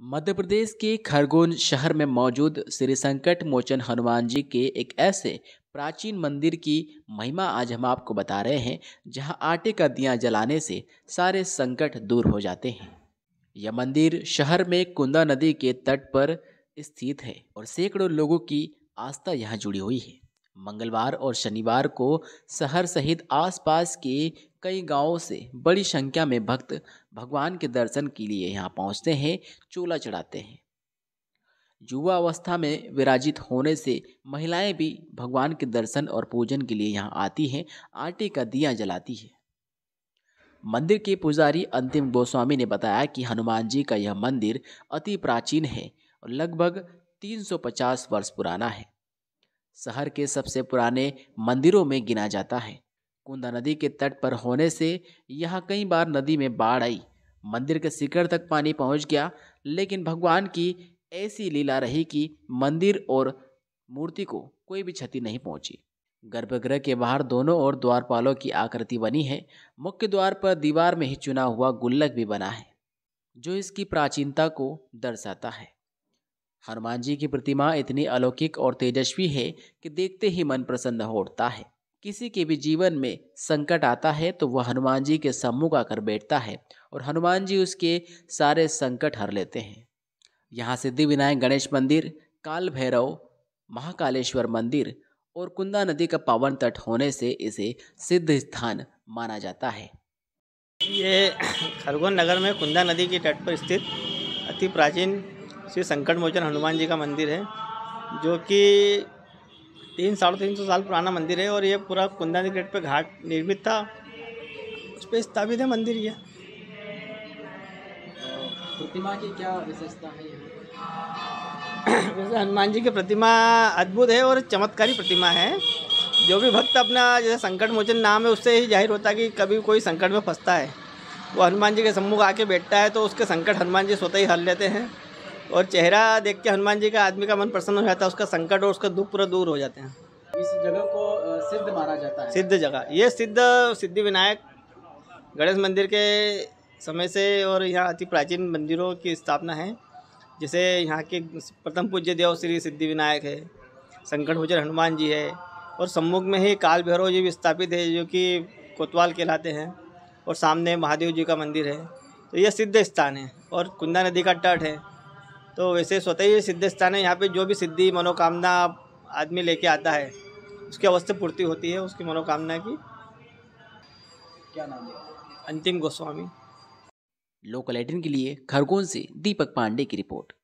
मध्य प्रदेश के खरगोन शहर में मौजूद श्री संकट मोचन हनुमान जी के एक ऐसे प्राचीन मंदिर की महिमा आज हम आपको बता रहे हैं, जहां आटे का दिया जलाने से सारे संकट दूर हो जाते हैं। यह मंदिर शहर में कुंदा नदी के तट पर स्थित है और सैकड़ों लोगों की आस्था यहां जुड़ी हुई है। मंगलवार और शनिवार को शहर सहित आसपास के कई गांवों से बड़ी संख्या में भक्त भगवान के दर्शन के लिए यहाँ पहुँचते हैं, चोला चढ़ाते हैं। युवा अवस्था में विराजित होने से महिलाएं भी भगवान के दर्शन और पूजन के लिए यहाँ आती हैं, आटे का दिया जलाती है। मंदिर के पुजारी अंतिम गोस्वामी ने बताया कि हनुमान जी का यह मंदिर अति प्राचीन है और लगभग 350 वर्ष पुराना है। शहर के सबसे पुराने मंदिरों में गिना जाता है। कुंदा नदी के तट पर होने से यहाँ कई बार नदी में बाढ़ आई, मंदिर के शिखर तक पानी पहुँच गया, लेकिन भगवान की ऐसी लीला रही कि मंदिर और मूर्ति को कोई भी क्षति नहीं पहुंची। गर्भगृह के बाहर दोनों ओर द्वारपालों की आकृति बनी है। मुख्य द्वार पर दीवार में ही चुना हुआ गुल्लक भी बना है, जो इसकी प्राचीनता को दर्शाता है। हनुमान जी की प्रतिमा इतनी अलौकिक और तेजस्वी है कि देखते ही मन प्रसन्न हो उठता है। किसी के भी जीवन में संकट आता है तो वह हनुमान जी के सम्मुख आकर बैठता है और हनुमान जी उसके सारे संकट हर लेते हैं। यहाँ सिद्धिविनायक गणेश मंदिर, कालभैरव, महाकालेश्वर मंदिर और कुंदा नदी का पावन तट होने से इसे सिद्ध स्थान माना जाता है। ये खरगोन नगर में कुंदा नदी के तट पर स्थित अति प्राचीन श्री संकटमोचन हनुमान जी का मंदिर है, जो कि 300-350 साल पुराना मंदिर है और ये पूरा कुंदा नदी के तट पर घाट निर्मित था, उस पर स्थापित है मंदिर। यह प्रतिमा की क्या विशेषता है? वैसे हनुमान जी की प्रतिमा अद्भुत है और चमत्कारी प्रतिमा है। जो भी भक्त अपना जैसे संकट मोचन नाम है उससे ही जाहिर होता है कि कभी कोई संकट में फंसता है, वो हनुमान जी के सम्मुख आके बैठता है तो उसके संकट हनुमान जी स्वतः ही हल लेते हैं। और चेहरा देख के हनुमान जी का आदमी का मन प्रसन्न हो जाता है, उसका संकट और उसका दुख पूरा दूर हो जाते हैं। इस जगह को सिद्ध माना जाता है। सिद्ध जगह ये सिद्धिविनायक गणेश मंदिर के समय से और यहाँ अति प्राचीन मंदिरों की स्थापना है। जैसे यहाँ के प्रथम पूज्य देव श्री सिद्धिविनायक है, संकटमोचन हनुमान जी है और सम्मुख में ही कालभैरव जी भी स्थापित है, जो कि कोतवाल कहलाते हैं, और सामने महादेव जी का मंदिर है। तो यह सिद्ध स्थान है और कुंदा नदी का तट है, तो वैसे स्वतः ही सिद्ध स्थान है। यहाँ पे जो भी सिद्धि मनोकामना आदमी लेके आता है उसकी अवश्य पूर्ति होती है, उसकी मनोकामना की। क्या नाम है? अंतिम गोस्वामी। लोकल एडिन के लिए खरगोन से दीपक पांडे की रिपोर्ट।